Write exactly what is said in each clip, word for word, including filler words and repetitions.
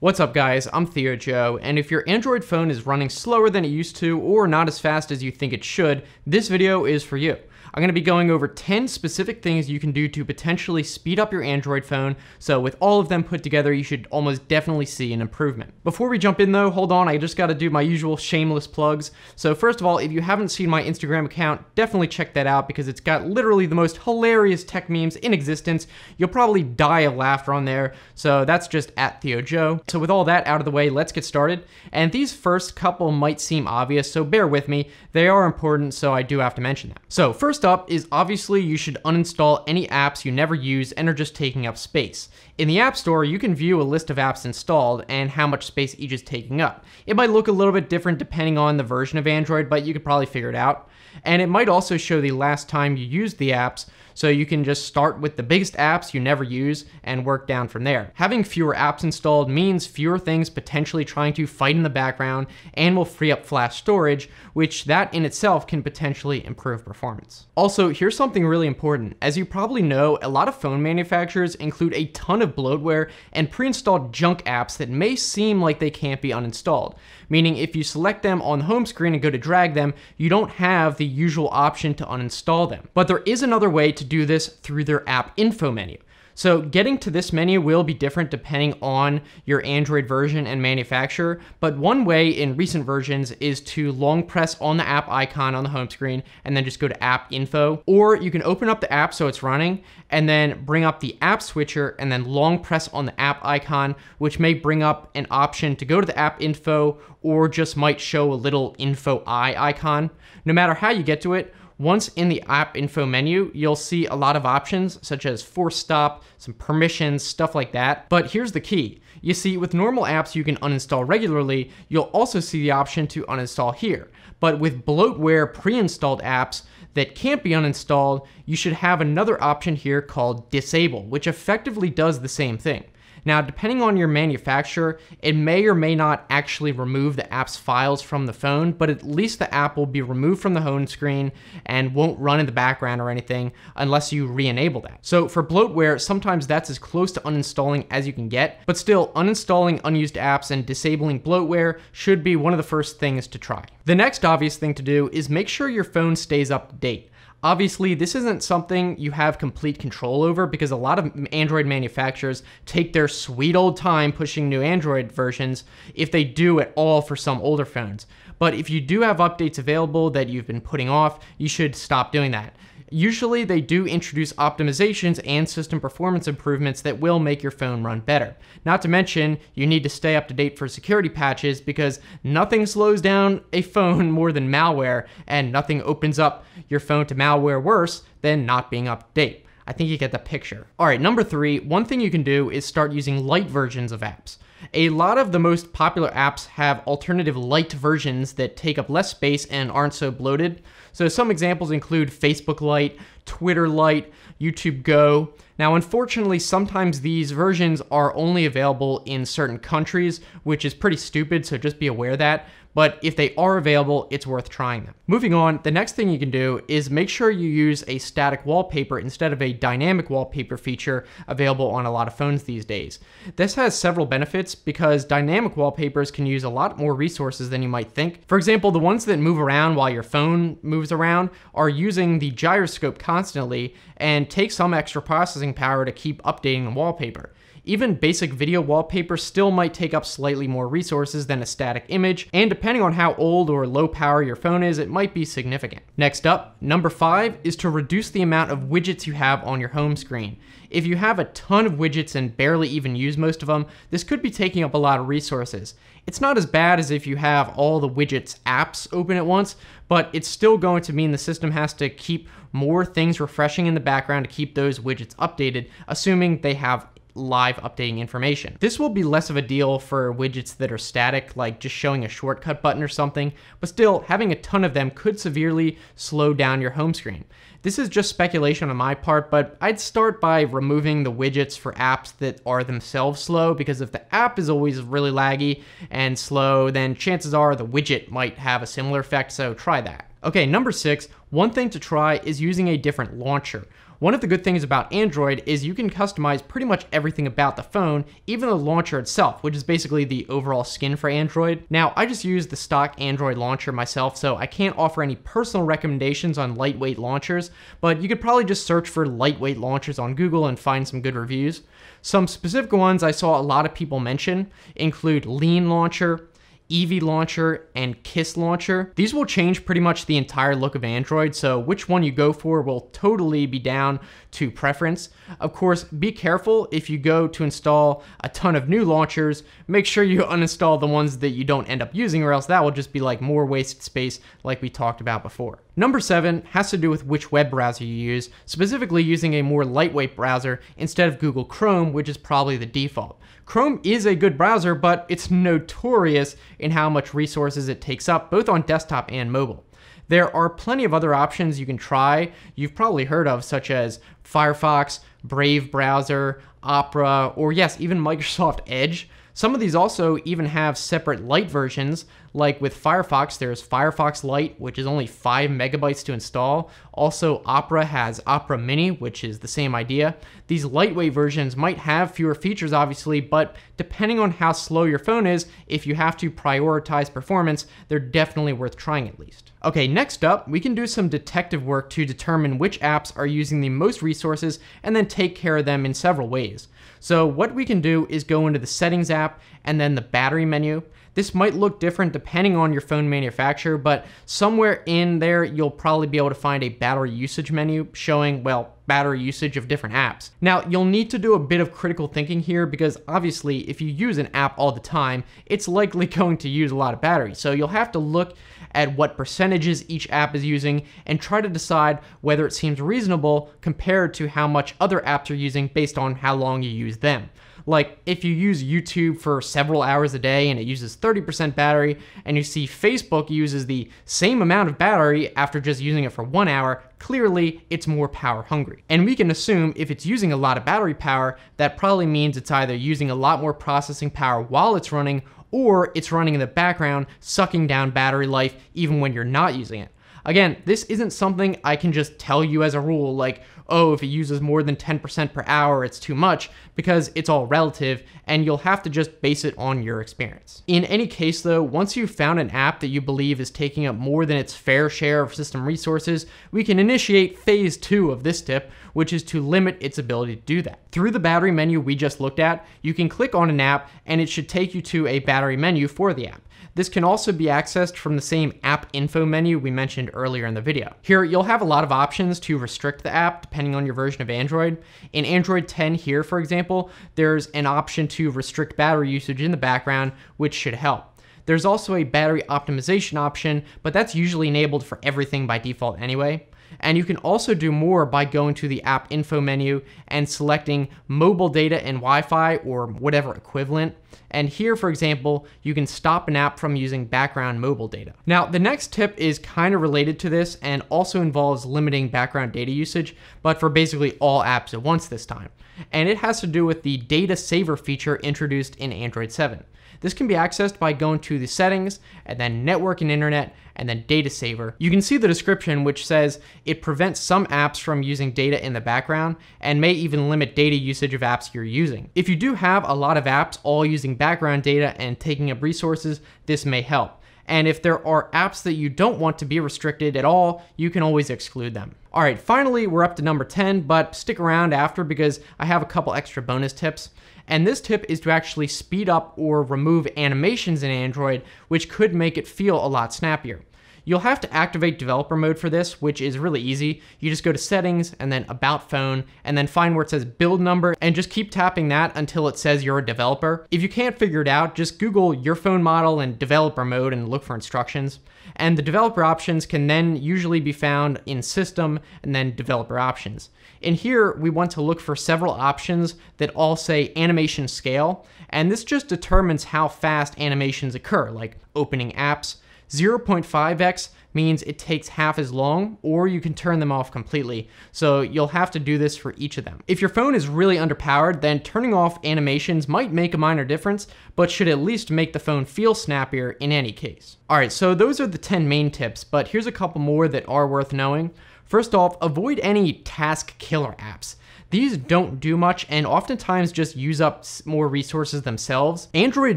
What's up guys, I'm ThioJoe, and if your Android phone is running slower than it used to or not as fast as you think it should, this video is for you. I'm gonna be going over ten specific things you can do to potentially speed up your Android phone, so with all of them put together, you should almost definitely see an improvement. Before we jump in though, hold on, I just gotta do my usual shameless plugs. So first of all, if you haven't seen my Instagram account, definitely check that out because it's got literally the most hilarious tech memes in existence. You'll probably die of laughter on there, so that's just at ThioJoe. So with all that out of the way, let's get started. And these first couple might seem obvious, so bear with me. They are important, so I do have to mention them. So first up is obviously you should uninstall any apps you never use and are just taking up space. In the App Store, you can view a list of apps installed and how much space each is taking up. It might look a little bit different depending on the version of Android, but you could probably figure it out. And it might also show the last time you used the apps, so you can just start with the biggest apps you never use and work down from there. Having fewer apps installed means fewer things potentially trying to fight in the background and will free up flash storage, which that in itself can potentially improve performance. Also, here's something really important. As you probably know, a lot of phone manufacturers include a ton of bloatware and pre-installed junk apps that may seem like they can't be uninstalled, meaning if you select them on the home screen and go to drag them, you don't have the usual option to uninstall them. But there is another way to do this through their app info menu. So getting to this menu will be different depending on your Android version and manufacturer, but one way in recent versions is to long press on the app icon on the home screen and then just go to app info, or you can open up the app so it's running and then bring up the app switcher and then long press on the app icon, which may bring up an option to go to the app info or just might show a little info eye icon. No matter how you get to it, once in the app info menu, you'll see a lot of options such as force stop, some permissions, stuff like that. But here's the key. You see, with normal apps you can uninstall regularly, you'll also see the option to uninstall here. But with bloatware pre-installed apps that can't be uninstalled, you should have another option here called disable, which effectively does the same thing. Now, depending on your manufacturer, it may or may not actually remove the app's files from the phone, but at least the app will be removed from the home screen and won't run in the background or anything unless you re-enable that. So for bloatware, sometimes that's as close to uninstalling as you can get, but still uninstalling unused apps and disabling bloatware should be one of the first things to try. The next obvious thing to do is make sure your phone stays up to date. Obviously, this isn't something you have complete control over because a lot of Android manufacturers take their sweet old time pushing new Android versions, if they do at all, for some older phones. But if you do have updates available that you've been putting off, you should stop doing that. Usually they do introduce optimizations and system performance improvements that will make your phone run better. Not to mention, you need to stay up to date for security patches because nothing slows down a phone more than malware, and nothing opens up your phone to malware worse than not being up to date. I think you get the picture. All right, number three, one thing you can do is start using light versions of apps. A lot of the most popular apps have alternative light versions that take up less space and aren't so bloated. So some examples include Facebook Lite, Twitter Lite, YouTube Go. Now, unfortunately, sometimes these versions are only available in certain countries, which is pretty stupid, so just be aware of that. But if they are available, it's worth trying them. Moving on, the next thing you can do is make sure you use a static wallpaper instead of a dynamic wallpaper feature available on a lot of phones these days. This has several benefits because dynamic wallpapers can use a lot more resources than you might think. For example, the ones that move around while your phone moves around are using the gyroscope constantly and take some extra processing power to keep updating the wallpaper. Even basic video wallpaper still might take up slightly more resources than a static image, and depending on how old or low power your phone is, it might be significant. Next up, number five is to reduce the amount of widgets you have on your home screen. If you have a ton of widgets and barely even use most of them, this could be taking up a lot of resources. It's not as bad as if you have all the widgets apps open at once, but it's still going to mean the system has to keep more things refreshing in the background to keep those widgets updated, assuming they have live updating information. This will be less of a deal for widgets that are static, like just showing a shortcut button or something, but still having a ton of them could severely slow down your home screen. This is just speculation on my part, but I'd start by removing the widgets for apps that are themselves slow, because if the app is always really laggy and slow, then chances are the widget might have a similar effect, so try that. Okay, number six, one thing to try is using a different launcher. One of the good things about Android is you can customize pretty much everything about the phone, even the launcher itself, which is basically the overall skin for Android. Now, I just use the stock Android launcher myself, so I can't offer any personal recommendations on lightweight launchers, but you could probably just search for lightweight launchers on Google and find some good reviews. Some specific ones I saw a lot of people mention include Lean Launcher, Evie Launcher, and Kiss Launcher. These will change pretty much the entire look of Android, so which one you go for will totally be down to preference. Of course, be careful if you go to install a ton of new launchers. Make sure you uninstall the ones that you don't end up using, or else that will just be like more wasted space like we talked about before. Number seven has to do with which web browser you use, specifically using a more lightweight browser instead of Google Chrome, which is probably the default. Chrome is a good browser, but it's notorious in how much resources it takes up, both on desktop and mobile. There are plenty of other options you can try. You've probably heard of, such as Firefox, Brave Browser, Opera, or yes, even Microsoft Edge. Some of these also even have separate Lite versions, like with Firefox, there's Firefox Lite, which is only five megabytes to install. Also, Opera has Opera Mini, which is the same idea. These lightweight versions might have fewer features, obviously, but depending on how slow your phone is, if you have to prioritize performance, they're definitely worth trying at least. Okay, next up, we can do some detective work to determine which apps are using the most resources and then take care of them in several ways. So what we can do is go into the Settings app and then the Battery menu. This might look different depending on your phone manufacturer, but somewhere in there you'll probably be able to find a battery usage menu showing, well, battery usage of different apps. Now, you'll need to do a bit of critical thinking here because obviously if you use an app all the time, it's likely going to use a lot of battery. So you'll have to look at what percentages each app is using and try to decide whether it seems reasonable compared to how much other apps are using based on how long you use them. Like if you use YouTube for several hours a day and it uses thirty percent battery, and you see Facebook uses the same amount of battery after just using it for one hour, clearly it's more power hungry. And we can assume if it's using a lot of battery power, that probably means it's either using a lot more processing power while it's running, or it's running in the background, sucking down battery life even when you're not using it. Again, this isn't something I can just tell you as a rule, like, oh, if it uses more than ten percent per hour, it's too much, because it's all relative, and you'll have to just base it on your experience. In any case, though, once you've found an app that you believe is taking up more than its fair share of system resources, we can initiate phase two of this tip, which is to limit its ability to do that. Through the battery menu we just looked at, you can click on an app, and it should take you to a battery menu for the app. This can also be accessed from the same app info menu we mentioned earlier in the video. Here, you'll have a lot of options to restrict the app depending on your version of Android. In Android ten here, for example, there's an option to restrict battery usage in the background, which should help. There's also a battery optimization option, but that's usually enabled for everything by default anyway. And you can also do more by going to the app info menu and selecting mobile data and Wi-Fi or whatever equivalent. And here, for example, you can stop an app from using background mobile data. Now, the next tip is kind of related to this and also involves limiting background data usage, but for basically all apps at once this time. And it has to do with the Data Saver feature introduced in Android seven. This can be accessed by going to the Settings and then Network and Internet and then Data Saver. You can see the description which says it prevents some apps from using data in the background and may even limit data usage of apps you're using. If you do have a lot of apps all using background data and taking up resources, this may help. And if there are apps that you don't want to be restricted at all, you can always exclude them. All right, finally, we're up to number ten, but stick around after because I have a couple extra bonus tips. And this tip is to actually speed up or remove animations in Android, which could make it feel a lot snappier. You'll have to activate developer mode for this, which is really easy. You just go to Settings and then About Phone and then find where it says Build Number and just keep tapping that until it says you're a developer. If you can't figure it out, just Google your phone model and developer mode and look for instructions. And the developer options can then usually be found in System and then Developer Options. In here, we want to look for several options that all say Animation Scale, and this just determines how fast animations occur, like opening apps. zero point five x means it takes half as long, or you can turn them off completely. So you'll have to do this for each of them. If your phone is really underpowered, then turning off animations might make a minor difference, but should at least make the phone feel snappier in any case. All right, so those are the ten main tips, but here's a couple more that are worth knowing. First off, avoid any task killer apps. These don't do much and oftentimes just use up more resources themselves. Android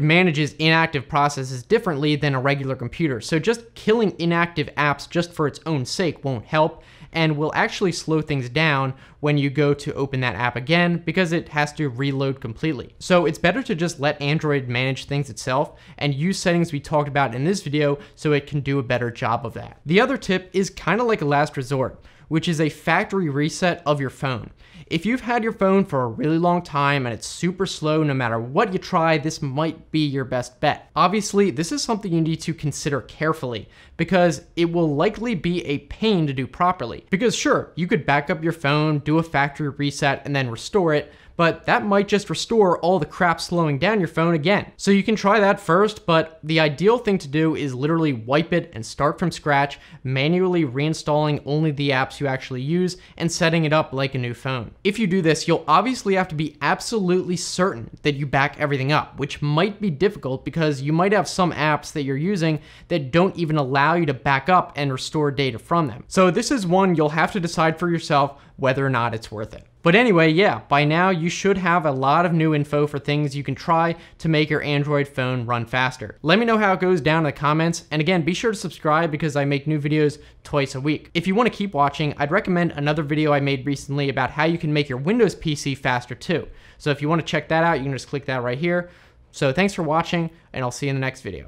manages inactive processes differently than a regular computer, so just killing inactive apps just for its own sake won't help and will actually slow things down when you go to open that app again because it has to reload completely. So it's better to just let Android manage things itself and use settings we talked about in this video so it can do a better job of that. The other tip is kind of like a last resort, which is a factory reset of your phone. If you've had your phone for a really long time and it's super slow no matter what you try, this might be your best bet. Obviously, this is something you need to consider carefully because it will likely be a pain to do properly. Because sure, you could back up your phone, do a factory reset, and then restore it, but that might just restore all the crap slowing down your phone again. So you can try that first, but the ideal thing to do is literally wipe it and start from scratch, manually reinstalling only the apps you actually use and setting it up like a new phone. If you do this, you'll obviously have to be absolutely certain that you back everything up, which might be difficult because you might have some apps that you're using that don't even allow you to back up and restore data from them. So this is one you'll have to decide for yourself whether or not it's worth it. But anyway, yeah, by now you should have a lot of new info for things you can try to make your Android phone run faster. Let me know how it goes down in the comments, and again, be sure to subscribe because I make new videos twice a week. If you want to keep watching, I'd recommend another video I made recently about how you can make your Windows P C faster too. So if you want to check that out, you can just click that right here. So thanks for watching, and I'll see you in the next video.